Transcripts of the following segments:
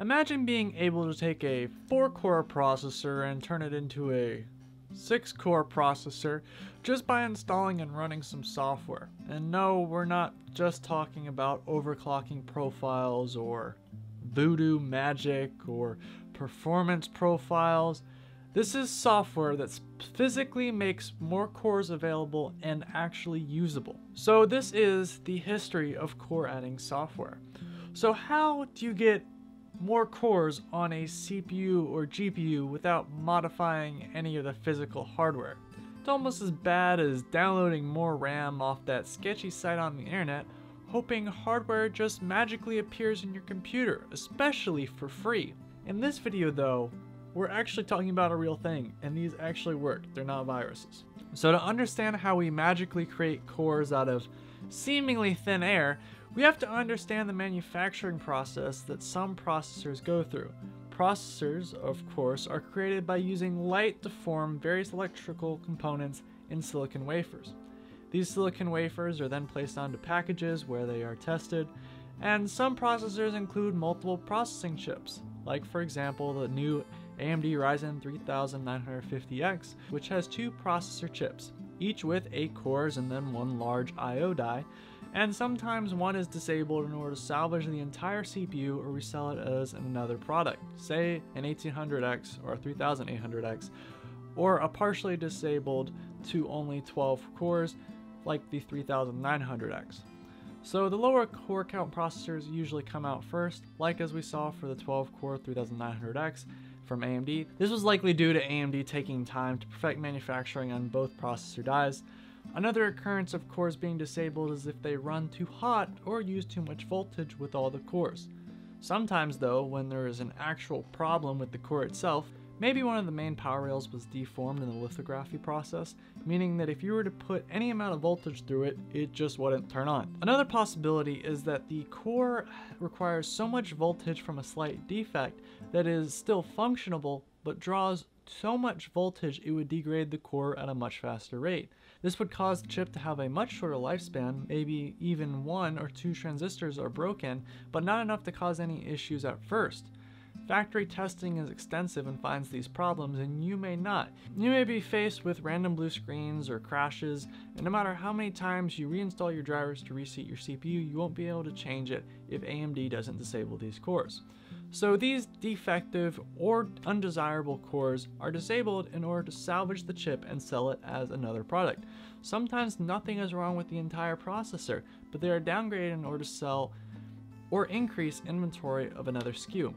Imagine being able to take a 4-core processor and turn it into a 6-core processor just by installing and running some software. And no, we're not just talking about overclocking profiles or voodoo magic or performance profiles. This is software that physically makes more cores available and actually usable. So this is the history of core adding software. So how do you get more cores on a CPU or GPU without modifying any of the physical hardware? It's almost as bad as downloading more RAM off that sketchy site on the internet, hoping hardware just magically appears in your computer, especially for free. In this video though, we're actually talking about a real thing, and these actually work. They're not viruses. So to understand how we magically create cores out of seemingly thin air, we have to understand the manufacturing process that some processors go through. Processors, of course, are created by using light to form various electrical components in silicon wafers. These silicon wafers are then placed onto packages where they are tested, and some processors include multiple processing chips, like for example the new AMD Ryzen 3950X, which has 2 processor chips, each with 8 cores and then 1 large I/O die, and sometimes one is disabled in order to salvage the entire CPU or resell it as another product, say an 1800X or a 3800X, or a partially disabled to only 12 cores like the 3900X. So the lower core count processors usually come out first, like as we saw for the 12-core 3900X from AMD. This was likely due to AMD taking time to perfect manufacturing on both processor dies. Another occurrence of cores being disabled is if they run too hot or use too much voltage with all the cores. Sometimes though, when there is an actual problem with the core itself, maybe one of the main power rails was deformed in the lithography process, meaning that if you were to put any amount of voltage through it, it just wouldn't turn on. Another possibility is that the core requires so much voltage from a slight defect that it is still functionable, but draws so much voltage it would degrade the core at a much faster rate. This would cause the chip to have a much shorter lifespan, maybe even 1 or 2 transistors are broken, but not enough to cause any issues at first. Factory testing is extensive and finds these problems, and you may not. You may be faced with random blue screens or crashes, and no matter how many times you reinstall your drivers to reset your CPU, you won't be able to change it if AMD doesn't disable these cores. So these defective or undesirable cores are disabled in order to salvage the chip and sell it as another product. Sometimes nothing is wrong with the entire processor, but they are downgraded in order to sell or increase inventory of another SKU.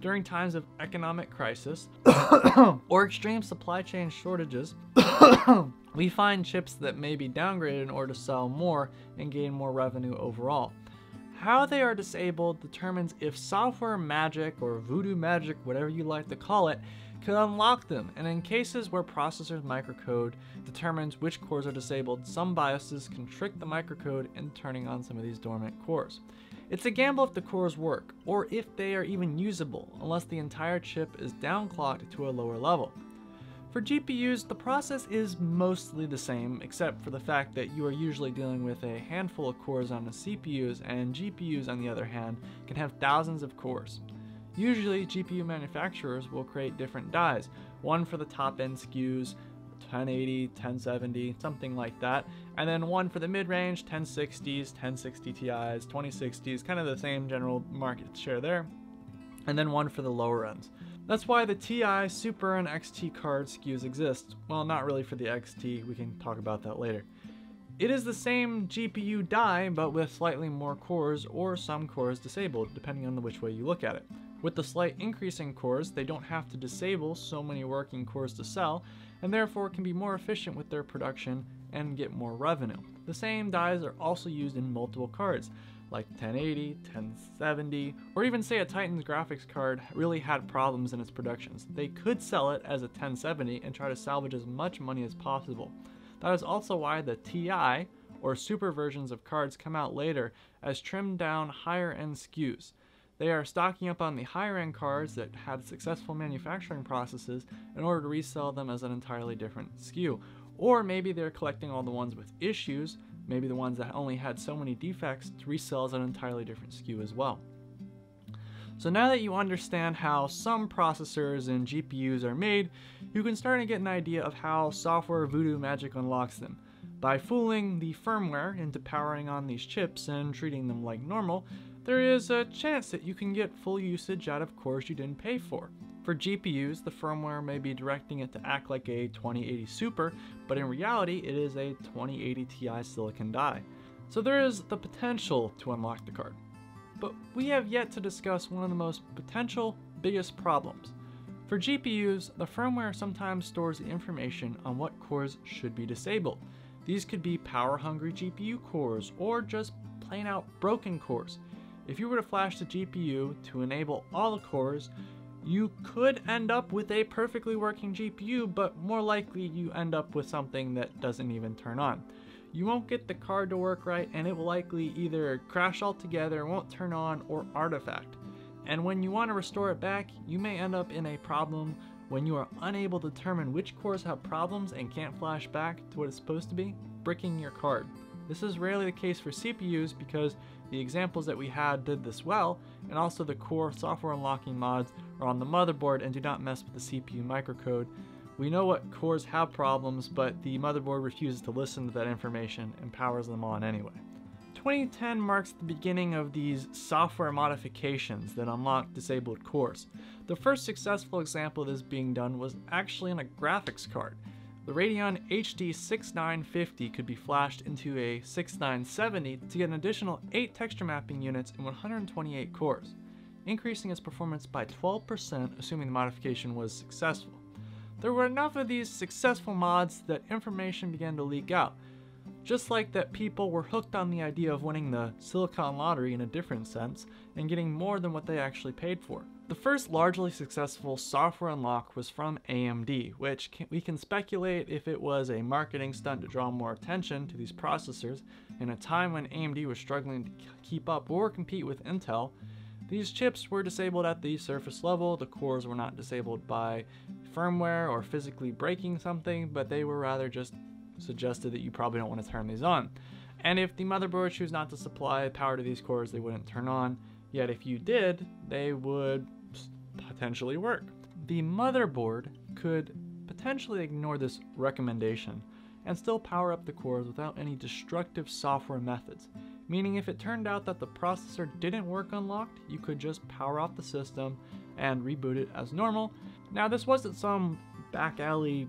During times of economic crisis or extreme supply chain shortages, we find chips that may be downgraded in order to sell more and gain more revenue overall. How they are disabled determines if software magic or voodoo magic, whatever you like to call it, could unlock them, and in cases where processors microcode determines which cores are disabled, some BIOSes can trick the microcode in turning on some of these dormant cores. It's a gamble if the cores work, or if they are even usable, unless the entire chip is downclocked to a lower level. For GPUs, the process is mostly the same, except for the fact that you are usually dealing with a handful of cores on the CPUs, and GPUs, on the other hand, can have thousands of cores. Usually, GPU manufacturers will create different dies, one for the top-end SKUs, 1080, 1070, something like that, and then one for the mid-range, 1060s, 1060 Ti's, 2060s, kind of the same general market share there, and then one for the lower ends. That's why the Ti, Super, and XT card SKUs exist. Well, not really for the XT, we can talk about that later. It is the same GPU die, but with slightly more cores or some cores disabled, depending on which way you look at it. With the slight increase in cores, they don't have to disable so many working cores to sell, and therefore can be more efficient with their production and get more revenue. The same dies are also used in multiple cards, like 1080, 1070, or even say a Titan's graphics card really had problems in its productions. They could sell it as a 1070 and try to salvage as much money as possible. That is also why the Ti or Super versions of cards come out later as trimmed down higher end SKUs. They are stocking up on the higher end cards that had successful manufacturing processes in order to resell them as an entirely different SKU. Or maybe they're collecting all the ones with issues, maybe the ones that only had so many defects, to resell as an entirely different SKU as well. So now that you understand how some processors and GPUs are made, you can start to get an idea of how software voodoo magic unlocks them. By fooling the firmware into powering on these chips and treating them like normal, there is a chance that you can get full usage out of cores you didn't pay for. For GPUs, the firmware may be directing it to act like a 2080 Super, but in reality it is a 2080 Ti silicon die. So there is the potential to unlock the card. But we have yet to discuss one of the most potential biggest problems. For GPUs, the firmware sometimes stores the information on what cores should be disabled. These could be power-hungry GPU cores or just plain out broken cores. If you were to flash the GPU to enable all the cores, you could end up with a perfectly working GPU, but more likely you end up with something that doesn't even turn on. You won't get the card to work right, and it will likely either crash altogether, won't turn on, or artifact. And when you want to restore it back, you may end up in a problem when you are unable to determine which cores have problems and can't flash back to what it's supposed to be, bricking your card. This is rarely the case for CPUs because the examples that we had did this well, and also the core software unlocking mods are on the motherboard and do not mess with the CPU microcode. We know what cores have problems, but the motherboard refuses to listen to that information and powers them on anyway. 2010 marks the beginning of these software modifications that unlock disabled cores. The first successful example of this being done was actually in a graphics card. The Radeon HD 6950 could be flashed into a 6970 to get an additional 8 texture mapping units and 128 cores, increasing its performance by 12%, assuming the modification was successful. There were enough of these successful mods that information began to leak out. Just like that, people were hooked on the idea of winning the silicon lottery in a different sense and getting more than what they actually paid for. The first largely successful software unlock was from AMD, which we can speculate if it was a marketing stunt to draw more attention to these processors in a time when AMD was struggling to keep up or compete with Intel. These chips were disabled at the surface level. The cores were not disabled by firmware or physically breaking something, but they were rather just suggested that you probably don't want to turn these on. And if the motherboard chose not to supply power to these cores, they wouldn't turn on. Yet if you did, they would potentially work. The motherboard could potentially ignore this recommendation and still power up the cores without any destructive software methods. Meaning if it turned out that the processor didn't work unlocked, you could just power off the system and reboot it as normal. Now this wasn't some back alley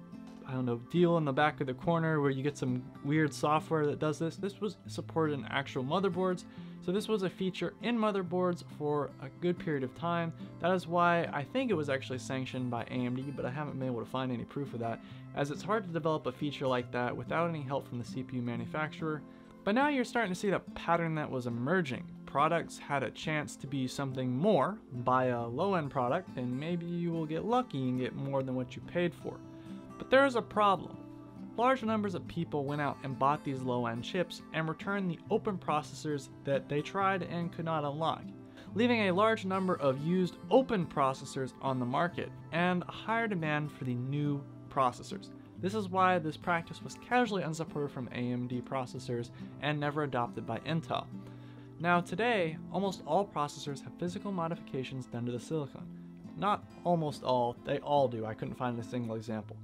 deal in the back of the corner where you get some weird software that does this. This was supported in actual motherboards. So this was a feature in motherboards for a good period of time. That is why I think it was actually sanctioned by AMD, but I haven't been able to find any proof of that, as it's hard to develop a feature like that without any help from the CPU manufacturer. But now you're starting to see the pattern that was emerging. Products had a chance to be something more. Buy a low-end product and maybe you will get lucky and get more than what you paid for. But there is a problem. Large numbers of people went out and bought these low-end chips and returned the open processors that they tried and could not unlock, leaving a large number of used open processors on the market and a higher demand for the new processors. This is why this practice was casually unsupported from AMD processors and never adopted by Intel. Now today, almost all processors have physical modifications done to the silicon. Not almost all, they all do. I couldn't find a single example.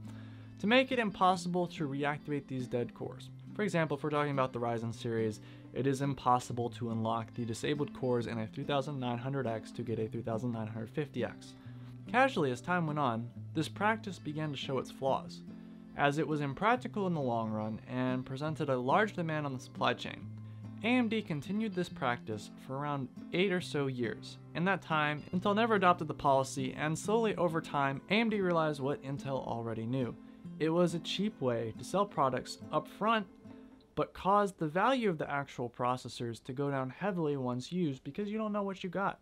To make it impossible to reactivate these dead cores. For example, if we're talking about the Ryzen series, it is impossible to unlock the disabled cores in a 3900X to get a 3950X. Casually, as time went on, this practice began to show its flaws, as it was impractical in the long run and presented a large demand on the supply chain. AMD continued this practice for around 8 or so years. In that time, Intel never adopted the policy, and slowly over time, AMD realized what Intel already knew. It was a cheap way to sell products up front, but caused the value of the actual processors to go down heavily once used because you don't know what you got.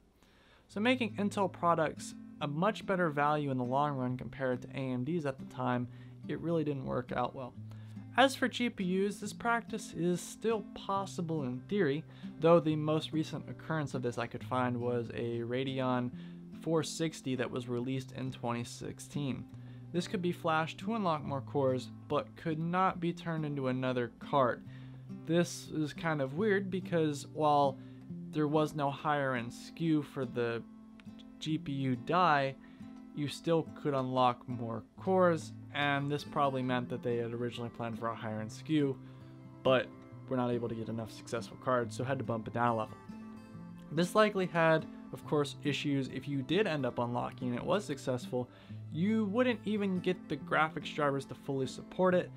So making Intel products a much better value in the long run compared to AMD's at the time, it really didn't work out well. As for GPUs, this practice is still possible in theory, though the most recent occurrence of this I could find was a Radeon 460 that was released in 2016. This could be flashed to unlock more cores, but could not be turned into another card. This is kind of weird because while there was no higher end SKU for the GPU die, you still could unlock more cores, and this probably meant that they had originally planned for a higher end SKU, but were not able to get enough successful cards, so had to bump it down a level. This likely had, of course, issues. If you did end up unlocking and it was successful, you wouldn't even get the graphics drivers to fully support it,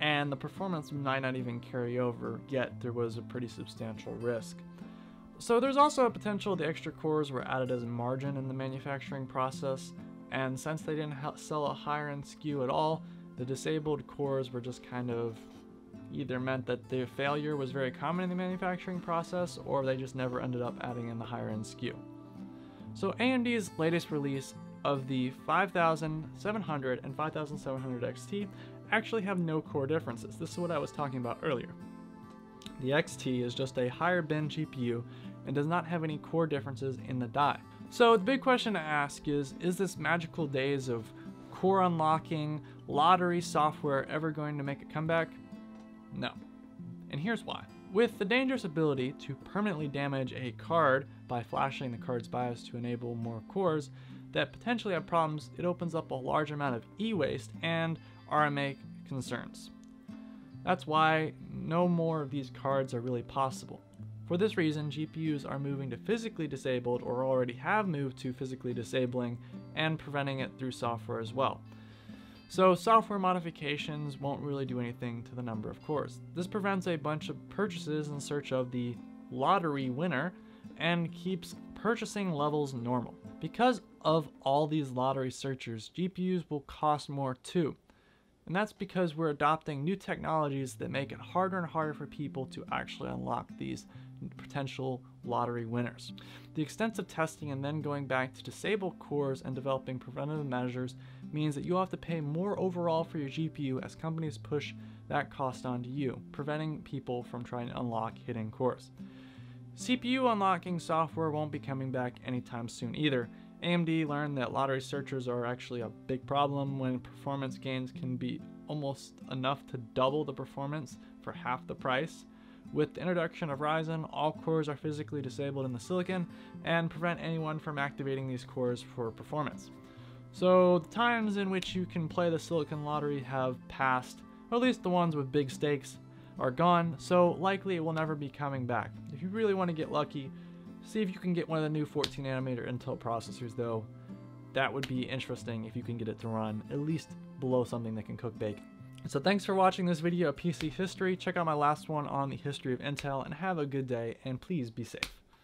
and the performance might not even carry over, yet there was a pretty substantial risk. So there's also a potential the extra cores were added as margin in the manufacturing process, and since they didn't sell a higher end SKU at all, the disabled cores were just kind of either meant that the failure was very common in the manufacturing process, or they just never ended up adding in the higher end SKU. So AMD's latest release of the 5700 and 5700 XT actually have no core differences. This is what I was talking about earlier. The XT is just a higher bin GPU and does not have any core differences in the die. So the big question to ask is this magical days of core unlocking, lottery software ever going to make a comeback? No. And here's why. With the dangerous ability to permanently damage a card by flashing the card's BIOS to enable more cores that potentially have problems, it opens up a large amount of e-waste and RMA concerns. That's why no more of these cards are really possible. For this reason, GPUs are moving to physically disabled, or already have moved to physically disabling and preventing it through software as well. So software modifications won't really do anything to the number of cores. This prevents a bunch of purchases in search of the lottery winner and keeps purchasing levels normal. Because of all these lottery searchers, GPUs will cost more too. And that's because we're adopting new technologies that make it harder and harder for people to actually unlock these potential lottery winners. The extensive testing and then going back to disable cores and developing preventative measures means that you'll have to pay more overall for your GPU as companies push that cost onto you, preventing people from trying to unlock hidden cores. CPU unlocking software won't be coming back anytime soon either. AMD learned that lottery searchers are actually a big problem when performance gains can be almost enough to double the performance for half the price. With the introduction of Ryzen, all cores are physically disabled in the silicon and prevent anyone from activating these cores for performance. So the times in which you can play the silicon lottery have passed, or at least the ones with big stakes are gone, so likely it will never be coming back. If you really want to get lucky, see if you can get one of the new 14nm Intel processors though. That would be interesting if you can get it to run at least below something that can cook bake. So thanks for watching this video of PC history. Check out my last one on the history of Intel, and have a good day, and please be safe.